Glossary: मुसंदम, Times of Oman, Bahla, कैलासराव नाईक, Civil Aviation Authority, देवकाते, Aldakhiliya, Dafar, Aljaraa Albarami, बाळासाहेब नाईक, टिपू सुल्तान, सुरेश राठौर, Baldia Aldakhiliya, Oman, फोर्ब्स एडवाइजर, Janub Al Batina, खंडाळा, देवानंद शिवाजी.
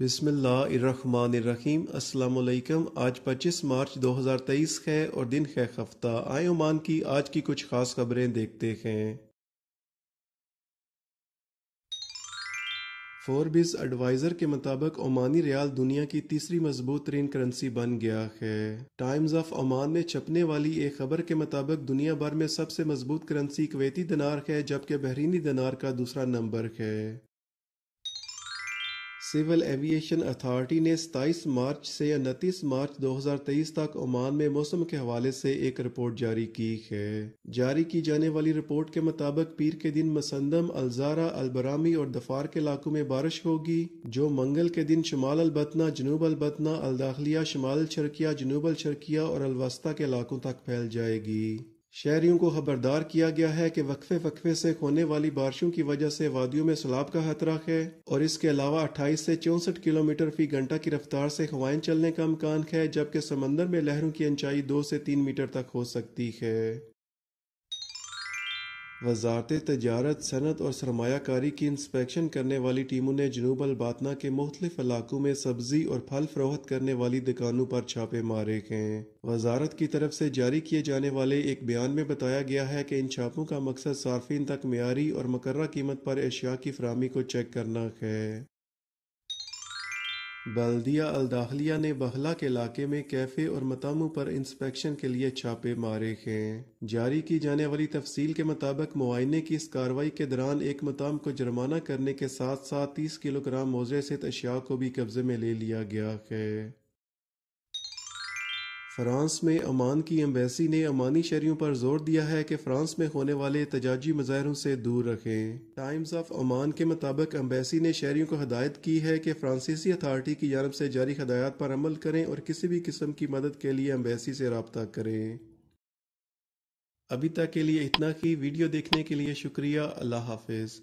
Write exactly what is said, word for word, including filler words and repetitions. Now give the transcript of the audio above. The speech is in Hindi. बिस्मिल्लाहिर्रहमानिर्रहीम। अस्सलाम वालेकुम। आज पच्चीस मार्च दो हज़ार तेईस है और दिन है हफ्ता। आए ओमान की आज की कुछ खास खबरें देखते हैं। फोर्ब्स एडवाइजर के मुताबिक ओमानी रियाल दुनिया की तीसरी मजबूत तरीन करेंसी बन गया है। टाइम्स ऑफ ओमान में छपने वाली एक खबर के मुताबिक दुनिया भर में सबसे मजबूत करेंसी कुवैती दिनार है, जबकि बहरीनी दिनार का दूसरा नंबर है। सिविल एविएशन अथॉरिटी ने सत्ताईस मार्च से उनतीस मार्च दो हज़ार तेईस तक ओमान में मौसम के हवाले से एक रिपोर्ट जारी की है। जारी की जाने वाली रिपोर्ट के मुताबिक पीर के दिन मुसंदम, अलजारा, अलबरामी और दफार के इलाकों में बारिश होगी, जो मंगल के दिन शिमाल अल बतना, जनूब अल बतना, अलदाखलिया, शिमाल अलचरकिया, जनूब अलचरकिया और अलवुस्ता के इलाकों तक फैल जाएगी। शहरियों को खबरदार किया गया है कि वक्फे वक्फे से होने वाली बारिशों की वजह से वादियों में सैलाब का खतरा है और इसके अलावा अट्ठाईस से चौंसठ किलोमीटर फी घंटा की रफ्तार से हवाएं चलने का इम्कान है, जबकि समंदर में लहरों की ऊंचाई दो से तीन मीटर तक हो सकती है। वजारत तजारत, सनत और सरमायाकारी की इंस्पेक्शन करने वाली टीमों ने जनूब अल बातना के मुख्तलिफ इलाकों में सब्जी और फल फरोख्त करने वाली दुकानों पर छापे मारे हैं। वजारत की तरफ से जारी किए जाने वाले एक बयान में बताया गया है कि इन छापों का मकसद सार्फिन तक मियारी और मुकर्रर कीमत पर अशिया की फराहमी को चेक करना है। बल्दिया अलदाखलिया ने बहला के इलाके में कैफे और मतामों पर इंस्पेक्शन के लिए छापे मारे हैं। जारी की जाने वाली तफसील के मुताबिक मुआइने की इस कार्रवाई के दौरान एक मताम को जुर्माना करने के साथ साथ तीस किलोग्राम मोजरे से अशिया को भी कब्जे में ले लिया गया है। फ्रांस में अमान की एम्बेसी ने अमानी शहरियों पर जोर दिया है कि फ्रांस में होने वाले एहतजाजी मुजाहरों से दूर रखें। टाइम्स ऑफ ओमान के मुताबिक एम्बेसी ने शहरियों को हदायत की है कि फ्रांसीसी अथॉरिटी की जानिब से जारी हदायत पर अमल करें और किसी भी किस्म की मदद के लिए एम्बेसी से रब्ता करें। अभी तक के लिए इतना ही। वीडियो देखने के लिए शुक्रिया। अल्लाह हाफिज़।